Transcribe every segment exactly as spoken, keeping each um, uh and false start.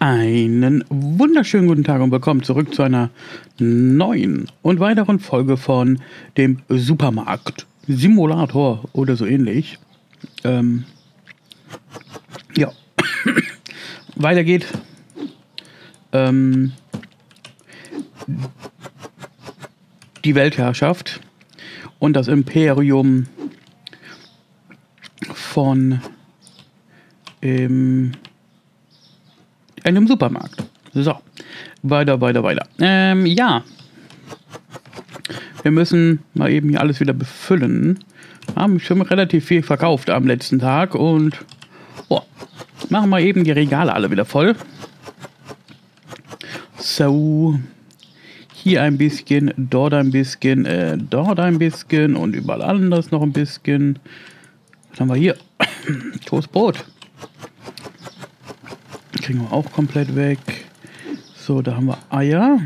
Einen wunderschönen guten Tag und willkommen zurück zu einer neuen und weiteren Folge von dem Supermarkt Simulator oder so ähnlich. Ähm, ja, weiter geht. Ähm, die Weltherrschaft und das Imperium von ähm, einem Supermarkt. So, weiter, weiter, weiter. Ähm, ja. Wir müssen mal eben hier alles wieder befüllen. Haben schon relativ viel verkauft am letzten Tag und oh, machen wir eben die Regale alle wieder voll. So, hier ein bisschen, dort ein bisschen, äh, dort ein bisschen und überall anders noch ein bisschen. Was haben wir hier? Toastbrot. Kriegen wir auch komplett weg. So, da haben wir Eier.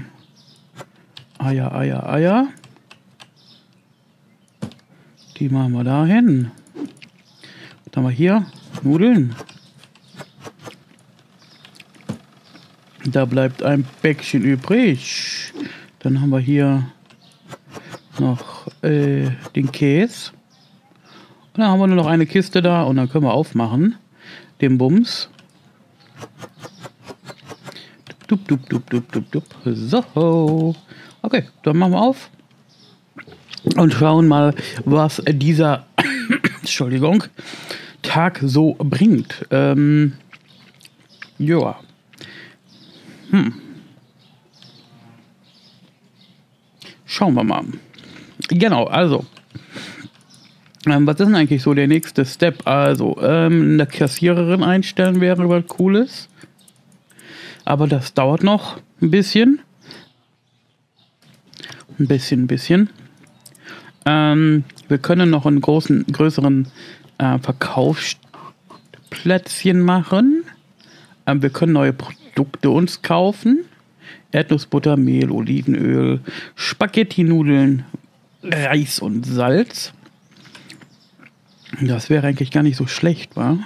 Eier, Eier, Eier. Die machen wir da hin. Dann haben wir hier Nudeln. Da bleibt ein Päckchen übrig. Dann haben wir hier noch äh, den Käse. Und dann haben wir nur noch eine Kiste da und dann können wir aufmachen. Den Bums. Dup, dup, dup, dup, dup, dup. So. Okay, dann machen wir auf. Und schauen mal, was dieser Entschuldigung, Tag so bringt. Ähm, ja. Hm. Schauen wir mal. Genau, also. Ähm, was ist denn eigentlich so der nächste Step? Also, ähm, eine Kassiererin einstellen wäre was Cooles. Aber das dauert noch ein bisschen. Ein bisschen, ein bisschen. Ähm, wir können noch einen großen, größeren äh, Verkaufsplätzchen machen. Ähm, wir können neue Produkte uns kaufen. Erdnussbutter, Mehl, Olivenöl, Spaghetti-Nudeln, Reis und Salz. Das wäre eigentlich gar nicht so schlecht, wa?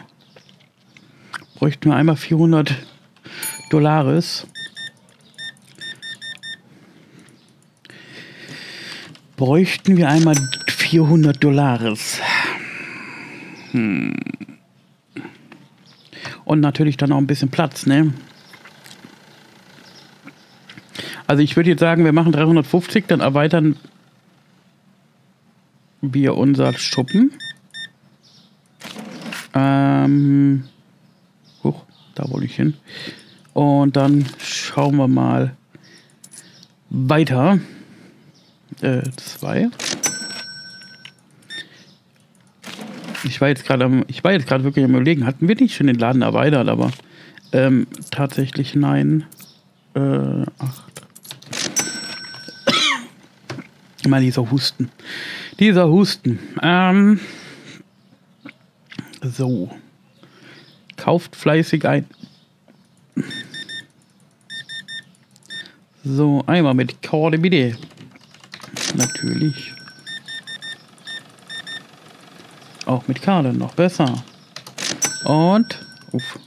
Bräuchten wir einmal vierhundert Dollaris. Bräuchten wir einmal vierhundert Dollaris. Hm. Und natürlich dann auch ein bisschen Platz, ne? Also ich würde jetzt sagen, wir machen dreihundertfünfzig, dann erweitern wir unser Schuppen. Ähm, hoch, da wollte ich hin. Und dann schauen wir mal weiter. Äh, zwei. Ich war jetzt gerade am, ich war jetzt gerade wirklich am Überlegen, hatten wir nicht schon den Laden erweitert, aber ähm, tatsächlich nein. Äh, acht. Immer dieser Husten. Dieser Husten. Ähm, so. Kauft fleißig ein. So, einmal mit Korde bitte. Natürlich. Auch mit Karte noch besser. Und. Uff.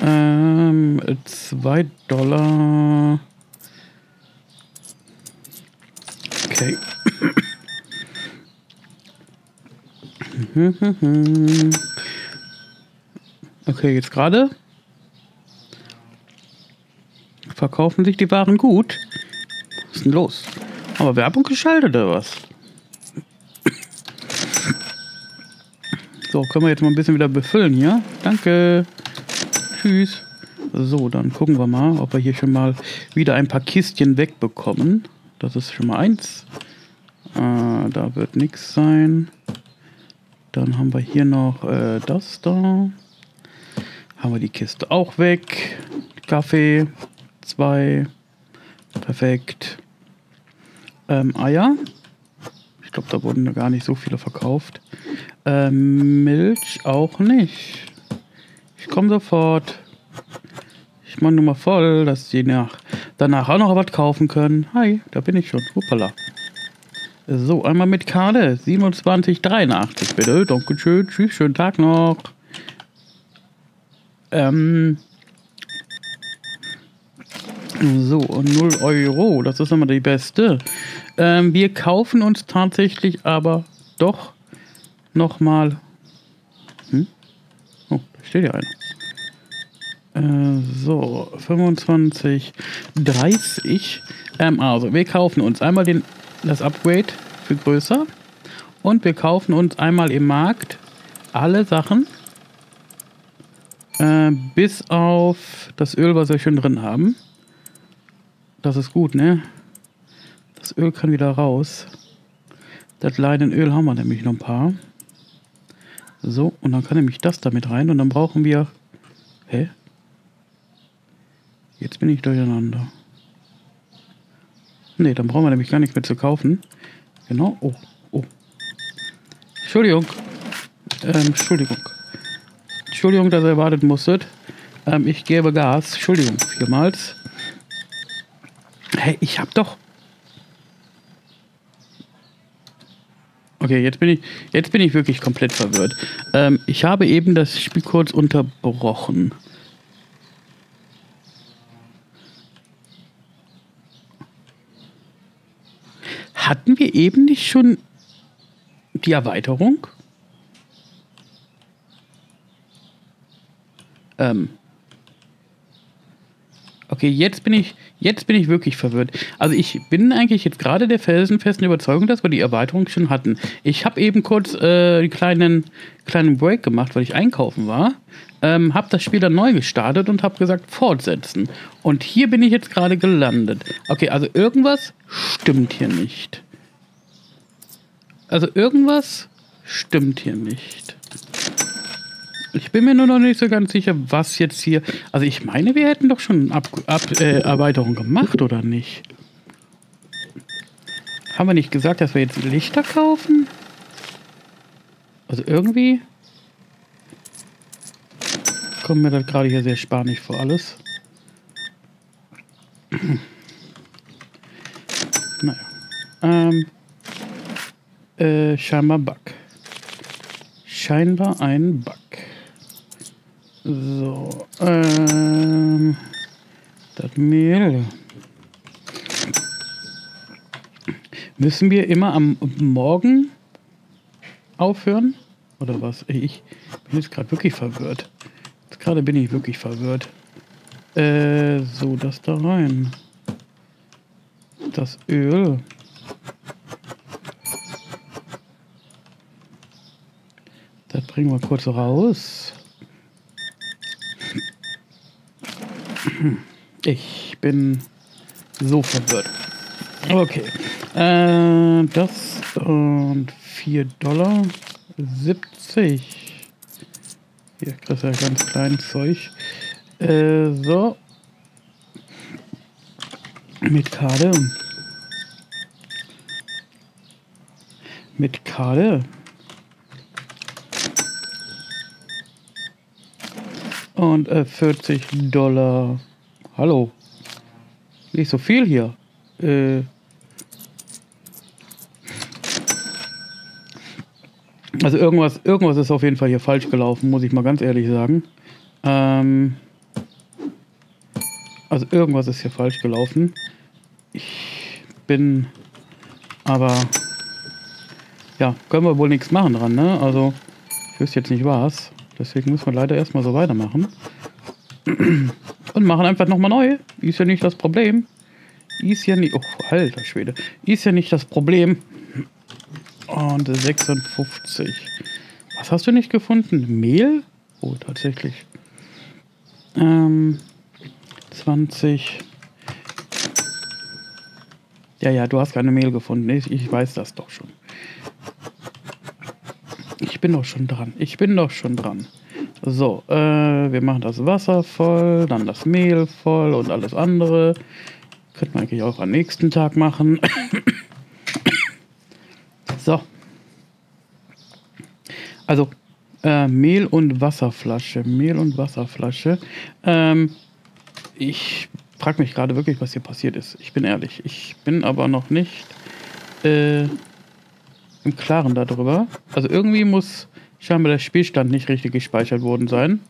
Ähm, zwei Dollar. Okay. Okay, jetzt gerade. Verkaufen sich die Waren gut. Was ist denn los? Aber Werbung geschaltet oder was? So, können wir jetzt mal ein bisschen wieder befüllen hier. Danke. Tschüss. So, dann gucken wir mal, ob wir hier schon mal wieder ein paar Kistchen wegbekommen. Das ist schon mal eins. Äh, da wird nichts sein. Dann haben wir hier noch äh, das da. Haben wir die Kiste auch weg. Kaffee. Zwei. Perfekt. Ähm, Eier. Ich glaube, da wurden gar nicht so viele verkauft. Ähm, Milch auch nicht. Ich komme sofort. Ich mache nur mal voll, dass die nach, danach auch noch was kaufen können. Hi, da bin ich schon. Hoppala. So, einmal mit Karte. siebenundzwanzig dreiundachtzig bitte. Dankeschön. Tschüss, schönen Tag noch. Ähm. So, null Euro. Das ist immer die beste. Ähm, wir kaufen uns tatsächlich aber doch nochmal. Hm? Oh, da steht ja einer. Äh, so, fünfundzwanzig dreißig. Ähm, also, wir kaufen uns einmal den. Das Upgrade für größer. Und wir kaufen uns einmal im Markt alle Sachen. Äh, bis auf das Öl, was wir schon drin haben. Das ist gut, ne? Das Öl kann wieder raus. Das Leinenöl haben wir nämlich noch ein paar. So, und dann kann nämlich das damit rein. Und dann brauchen wir... Hä? Jetzt bin ich durcheinander. Ne, dann brauchen wir nämlich gar nicht mehr zu kaufen. Genau. Oh, oh. Entschuldigung. Ähm, Entschuldigung. Entschuldigung, dass ihr warten musstet. Ähm, ich gebe Gas. Entschuldigung, viermals. Hey, ich hab doch... Okay, jetzt bin ich, jetzt bin ich wirklich komplett verwirrt. Ähm, ich habe eben das Spiel kurz unterbrochen. Hatten wir eben nicht schon die Erweiterung? Ähm. Okay, jetzt bin ich, jetzt bin ich wirklich verwirrt. Also ich bin eigentlich jetzt gerade der felsenfesten Überzeugung, dass wir die Erweiterung schon hatten. Ich habe eben kurz äh, einen kleinen, kleinen Break gemacht, weil ich einkaufen war. Ähm, habe das Spiel dann neu gestartet und habe gesagt, fortsetzen. Und hier bin ich jetzt gerade gelandet. Okay, also irgendwas stimmt hier nicht. Also irgendwas stimmt hier nicht. Ich bin mir nur noch nicht so ganz sicher, was jetzt hier... Also ich meine, wir hätten doch schon eine Ab Ab äh, Erweiterung gemacht, oder nicht? Haben wir nicht gesagt, dass wir jetzt Lichter kaufen? Also irgendwie... Kommt mir das gerade hier sehr spanisch vor alles. Naja. Ähm, äh, scheinbar Bug. Scheinbar ein Bug. So. Ähm, das Mehl. Müssen wir immer am Morgen aufhören? Oder was? Ich bin jetzt gerade wirklich verwirrt. Gerade bin ich wirklich verwirrt. Äh, so, das da rein. Das Öl. Das bringen wir kurz raus. Ich bin so verwirrt. Okay. Äh, das und vier Dollar siebzig. Hier kriegst du ja ganz klein Zeug. Äh, so. Mit Karte. Mit Karte. Und äh, vierzig Dollar. Hallo. Nicht so viel hier. Äh. Also irgendwas, irgendwas ist auf jeden Fall hier falsch gelaufen, muss ich mal ganz ehrlich sagen. Ähm also irgendwas ist hier falsch gelaufen. Ich bin aber... Ja, können wir wohl nichts machen dran, ne? Also ich wüsste jetzt nicht was. Deswegen müssen wir leider erstmal so weitermachen. Und machen einfach nochmal neu. Ist ja nicht das Problem. Ist ja nicht... Oh, alter Schwede. Ist ja nicht das Problem. Und sechsundfünfzig. Was hast du nicht gefunden? Mehl? Oh, tatsächlich. Ähm, zwanzig. Ja, ja, du hast keine Mehl gefunden. Ich, ich weiß das doch schon. Ich bin doch schon dran. Ich bin doch schon dran. So, äh, wir machen das Wasser voll, dann das Mehl voll und alles andere. Könnte man eigentlich auch am nächsten Tag machen. So. Also, äh, Mehl und Wasserflasche. Mehl und Wasserflasche. Ähm, ich frage mich gerade wirklich, was hier passiert ist. Ich bin ehrlich. Ich bin aber noch nicht äh, im Klaren darüber. Also irgendwie muss scheinbar der Spielstand nicht richtig gespeichert worden sein.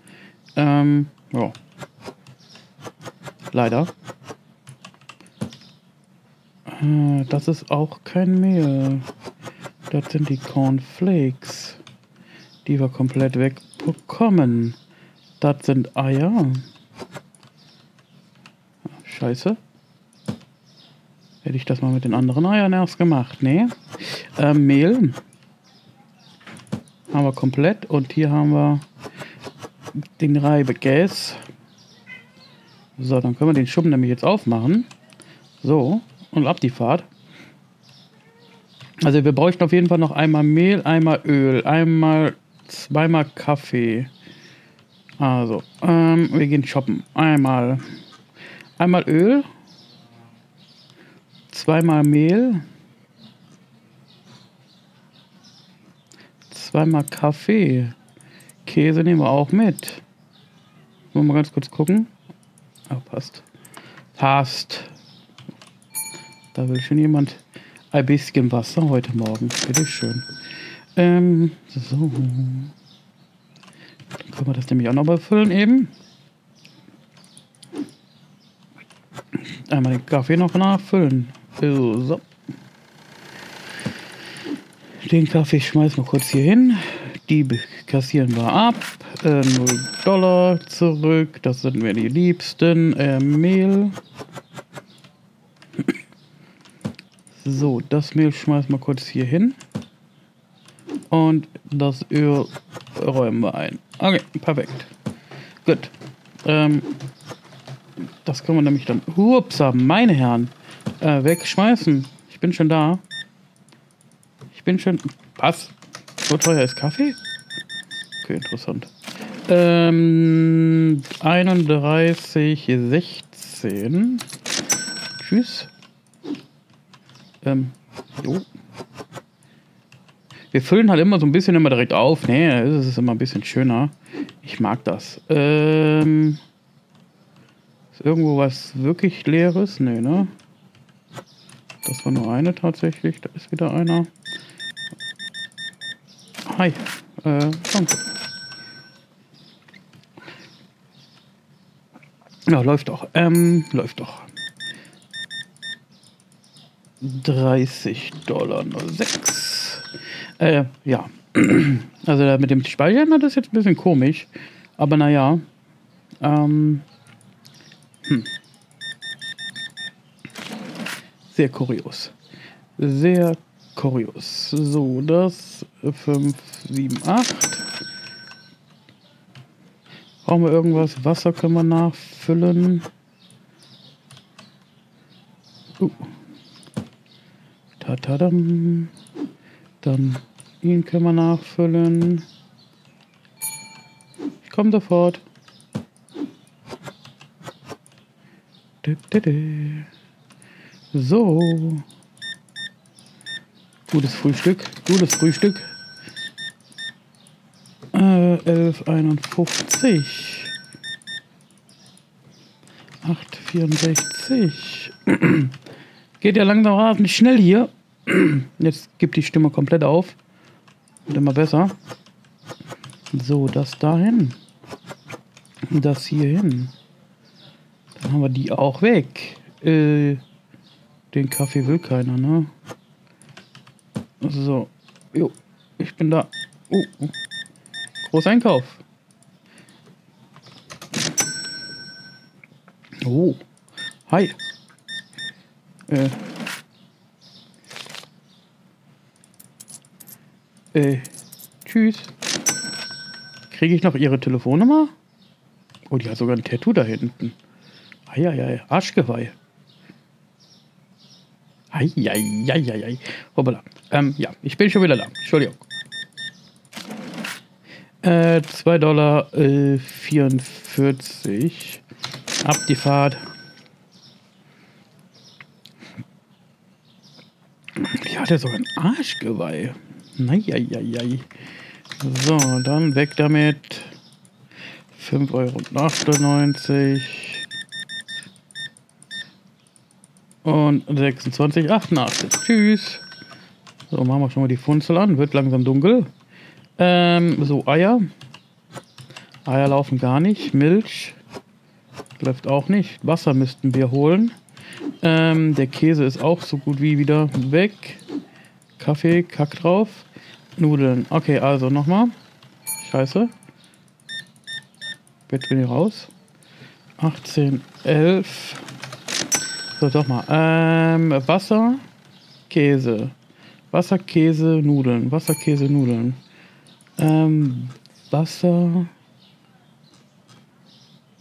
Ähm, ja. Leider. Äh, das ist auch kein Mehl. Das sind die Cornflakes, die wir komplett wegbekommen. Das sind Eier. Scheiße. Hätte ich das mal mit den anderen Eiern erst gemacht. Nee. Äh, Mehl. Haben wir komplett. Und hier haben wir den Reibekäse. So, dann können wir den Schuppen nämlich jetzt aufmachen. So. Und ab die Fahrt. Also wir bräuchten auf jeden Fall noch einmal Mehl, einmal Öl, einmal zweimal Kaffee. Also, ähm, wir gehen shoppen. Einmal, einmal Öl, zweimal Mehl, zweimal Kaffee. Käse nehmen wir auch mit. Wollen wir mal ganz kurz gucken. Ah, passt. Passt. Da will schon jemand ein bisschen Wasser heute Morgen. Bitteschön. Ähm, so. Dann können wir das nämlich auch noch mal füllen eben. Einmal den Kaffee noch nachfüllen. So. Den Kaffee schmeißen wir kurz hier hin. Die kassieren wir ab. Äh, null Dollar zurück. Das sind mir die Liebsten. Äh, Mehl. So, das Mehl schmeißen wir kurz hier hin. Und das Öl räumen wir ein. Okay, perfekt. Gut. Ähm, das können wir nämlich dann, upsa, meine Herren, äh, wegschmeißen. Ich bin schon da. Ich bin schon, was? So teuer ist Kaffee? Okay, interessant. Ähm, einunddreißig sechzehn. Tschüss. Ähm, jo. Wir füllen halt immer so ein bisschen immer direkt auf. Nee, das ist immer ein bisschen schöner. Ich mag das. Ähm, ist irgendwo was wirklich Leeres? Nee, ne? Das war nur eine tatsächlich. Da ist wieder einer. Hi. Äh, danke. Ja, läuft doch. Ähm, läuft doch. dreißig Dollar null sechs. Äh, ja. Also mit dem Speichern, das ist jetzt ein bisschen komisch. Aber naja. Ähm. Hm. Sehr kurios. Sehr kurios. So, das fünf, sieben, acht. Brauchen wir irgendwas? Wasser können wir nachfüllen. Uh. Tadam. Dann ihn können wir nachfüllen. Ich komme sofort. So. Gutes Frühstück. Gutes Frühstück. Äh, elf einundfünfzig. acht vierundsechzig. Geht ja langsam rasend schnell hier. Jetzt gibt die Stimme komplett auf. Wird immer besser. So, das dahin. Das hier hin. Dann haben wir die auch weg. Äh, den Kaffee will keiner, ne? So. Jo, ich bin da. Oh, oh. Großeinkauf. Oh. Hi. Äh. Äh, tschüss. Kriege ich noch ihre Telefonnummer? Oh, die hat sogar ein Tattoo da hinten. Eieiei, Arschgeweih. Eieiei. Hoppala. Ähm, ja, ich bin schon wieder da. Entschuldigung. Äh, zwei Dollar vierundvierzig. Äh, Ab die Fahrt. Die hat ja sogar ein Arschgeweih. Neieiei. So, dann weg damit. fünf Euro achtundneunzig. Und sechsundzwanzig Euro achtundachtzig. Tschüss. So, machen wir schon mal die Funzel an. Wird langsam dunkel. Ähm, so, Eier. Eier laufen gar nicht. Milch läuft auch nicht. Wasser müssten wir holen. Ähm, der Käse ist auch so gut wie wieder weg. Kaffee, Kack drauf. Nudeln. Okay, also nochmal. Scheiße. Jetzt bin ich raus. achtzehn, elf. So, doch mal. Ähm, Wasser, Käse. Wasser, Käse, Nudeln. Wasser, Käse, Nudeln. Ähm, Wasser,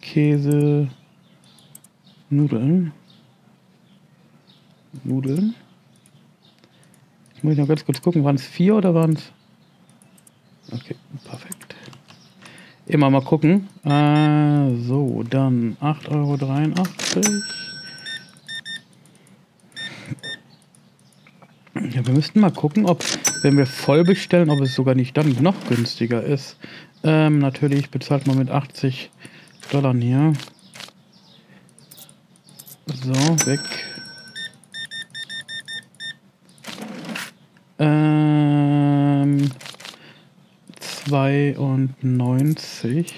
Käse, Nudeln. Nudeln. Jetzt muss ich noch ganz kurz gucken, waren es vier oder waren es... Okay, perfekt. Immer mal gucken. Äh, so, dann acht Euro dreiundachtzig. Ja, wir müssten mal gucken, ob, wenn wir voll bestellen, ob es sogar nicht dann noch günstiger ist. Ähm, natürlich bezahlt man mit achtzig Dollar hier. So, weg. Ähm... zweiundneunzig.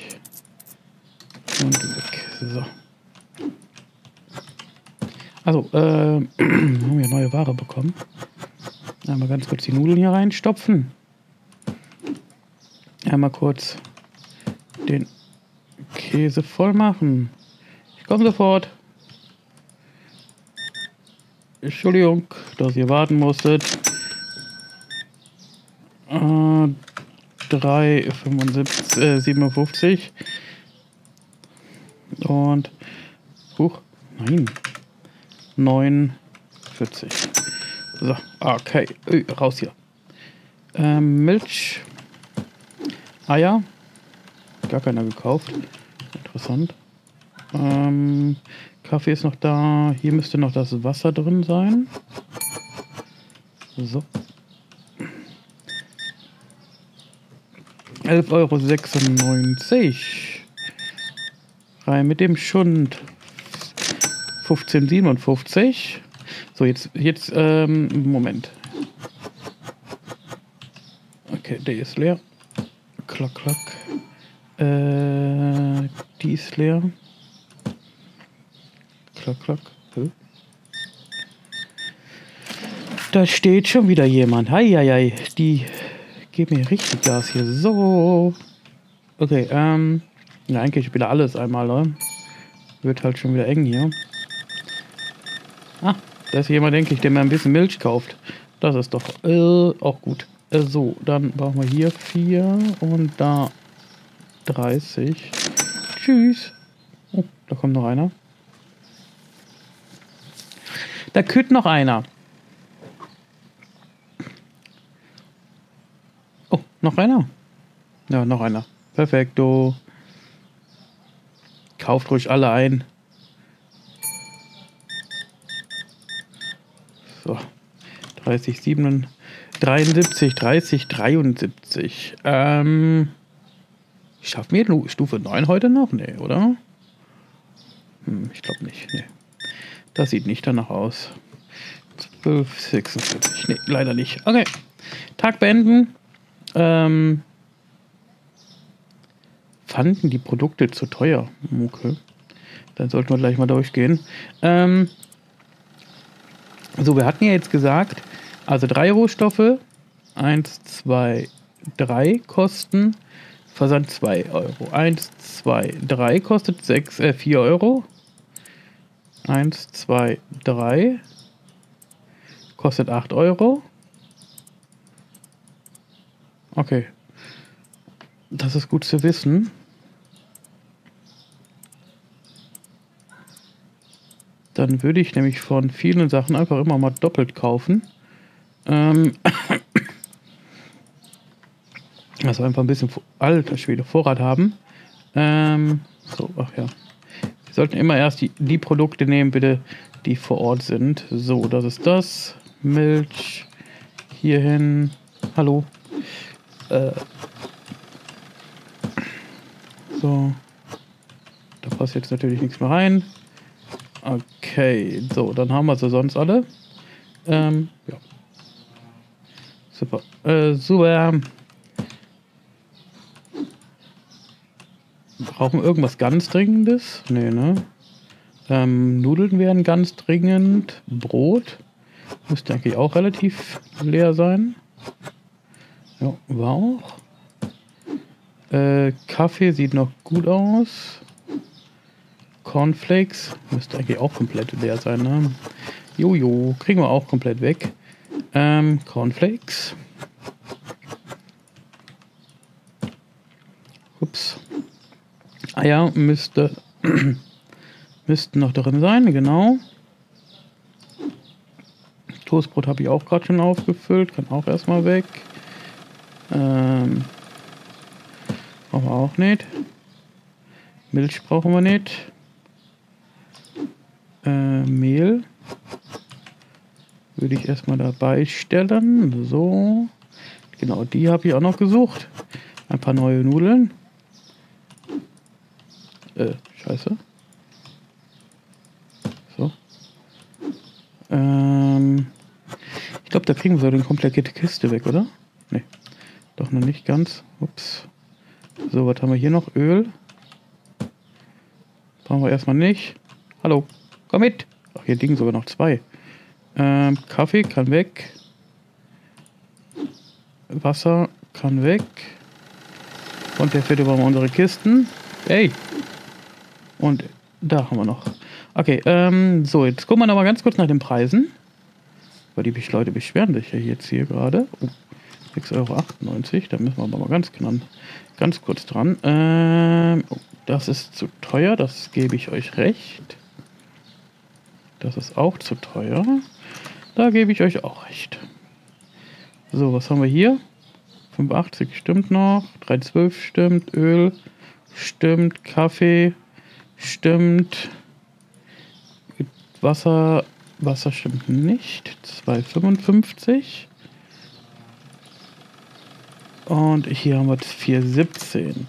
Und weg. So. Also, ähm... haben wir neue Ware bekommen. Einmal ganz kurz die Nudeln hier reinstopfen. Einmal kurz den Käse voll machen. Ich komme sofort. Entschuldigung, dass ihr warten musstet. Äh, drei Euro siebenundfünfzig. Und huch, nein. neun Euro vierzig. So, okay, Ö, raus hier. Ähm, Milch. Eier. Gar keiner gekauft. Interessant. Ähm, Kaffee ist noch da. Hier müsste noch das Wasser drin sein. So. elf Euro sechsundneunzig. Rein mit dem Schund. fünfzehn Euro siebenundfünfzig. So, jetzt, jetzt, ähm, Moment. Okay, der ist leer. Klack, klack. Äh, die ist leer. Klack, klack. Hm. Da steht schon wieder jemand. Hei, hei, hei. Die geben mir richtig Gas hier. So. Okay, ähm, ja, eigentlich wieder alles einmal, oder? Wird halt schon wieder eng hier. Ah. Da ist jemand, denke ich, der mir ein bisschen Milch kauft. Das ist doch äh, auch gut. Äh, so, dann brauchen wir hier vier und da dreißig. Tschüss. Oh, da kommt noch einer. Da kühlt noch einer. Oh, noch einer. Ja, noch einer. Perfekto. Kauft ruhig alle ein. dreißig, sieben, dreiundsiebzig, dreißig, dreiundsiebzig. Ähm, schaffen wir Stufe neun heute noch? Nee, oder? Hm, ich glaube nicht. Nee. Das sieht nicht danach aus. zwölf, sechsundvierzig. Nee, leider nicht. Okay. Tag beenden. Ähm, fanden die Produkte zu teuer? Okay. Dann sollten wir gleich mal durchgehen. Ähm, so, wir hatten ja jetzt gesagt, also drei Rohstoffe, eins, zwei, drei kosten, Versand zwei Euro, eins, zwei, drei kostet sechs, äh, vier Euro, eins, zwei, drei kostet acht Euro, okay, das ist gut zu wissen. Dann würde ich nämlich von vielen Sachen einfach immer mal doppelt kaufen. Ähm also einfach ein bisschen, alter Schwede, Vorrat haben. Ähm so, ach ja. Wir sollten immer erst die, die Produkte nehmen, bitte, die vor Ort sind. So, das ist das. Milch. Hierhin. Hallo. Äh so. Da passt jetzt natürlich nichts mehr rein. Okay, so, dann haben wir sie sonst alle. Ähm, ja. Äh, super. Brauchen wir irgendwas ganz Dringendes? Nee, ne? Ähm, Nudeln wären ganz dringend. Brot. Müsste eigentlich auch relativ leer sein. Ja, war auch. Äh, Kaffee sieht noch gut aus. Cornflakes. Müsste eigentlich auch komplett leer sein, ne? Jojo. Kriegen wir auch komplett weg. Ähm, Cornflakes. Ups. Eier müsste müssten noch drin sein, genau. Toastbrot habe ich auch gerade schon aufgefüllt, kann auch erstmal weg. Ähm, brauchen wir auch nicht. Milch brauchen wir nicht. Äh, Mehl würde ich erstmal dabei stellen. So, genau, die habe ich auch noch gesucht. Ein paar neue Nudeln. Äh, scheiße. So. Ähm, ich glaube, da kriegen wir so eine komplette Kiste weg, oder? Ne. Doch noch nicht ganz. Ups. So, was haben wir hier noch? Öl. Brauchen wir erstmal nicht. Hallo. Komm mit. Ach, hier liegen sogar noch zwei. Ähm, Kaffee kann weg. Wasser kann weg. Und der fährt über unsere Kisten. Ey. Und da haben wir noch. Okay, ähm, so, jetzt gucken wir noch mal ganz kurz nach den Preisen. Weil die Leute beschweren sich ja jetzt hier gerade. Oh, sechs Euro achtundneunzig, da müssen wir aber mal ganz, knall, ganz kurz dran. Ähm, oh, das ist zu teuer, das gebe ich euch recht. Das ist auch zu teuer. Da gebe ich euch auch recht. So, was haben wir hier? fünfundachtzig stimmt noch, drei zwölf stimmt, Öl stimmt, Kaffee stimmt. Wasser. Wasser stimmt nicht. zwei fünfundfünfzig. Und hier haben wir vier siebzehn.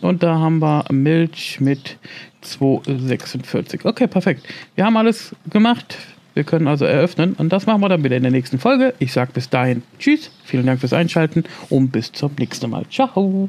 Und da haben wir Milch mit zwei sechsundvierzig. Okay, perfekt. Wir haben alles gemacht. Wir können also eröffnen. Und das machen wir dann wieder in der nächsten Folge. Ich sage bis dahin. Tschüss. Vielen Dank fürs Einschalten. Und bis zum nächsten Mal. Ciao.